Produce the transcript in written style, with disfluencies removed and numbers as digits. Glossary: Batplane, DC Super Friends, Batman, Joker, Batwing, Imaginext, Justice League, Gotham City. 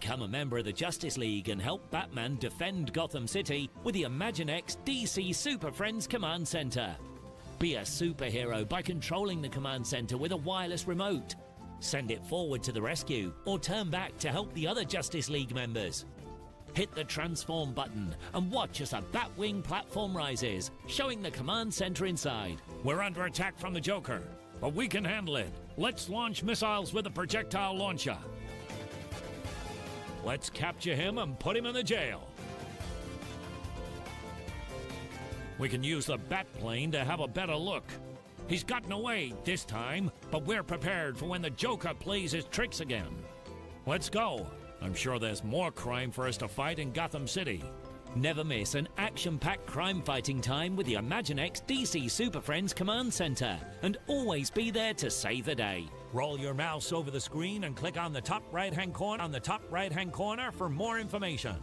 Become a member of the Justice League and help Batman defend Gotham City with the Imaginext DC Super Friends Command Center. Be a superhero by controlling the command center with a wireless remote. Send it forward to the rescue or turn back to help the other Justice League members. Hit the transform button and watch as a Batwing platform rises, showing the command center inside. We're under attack from the Joker, but we can handle it. Let's launch missiles with a projectile launcher. Let's capture him and put him in the jail. We can use the Batplane to have a better look. He's gotten away this time, but we're prepared for when the Joker plays his tricks again. Let's go. I'm sure there's more crime for us to fight in Gotham City. Never miss an action-packed crime-fighting time with the Imaginext DC Super Friends Command Center, and always be there to save the day. Roll your mouse over the screen and click on the top right-hand corner for more information.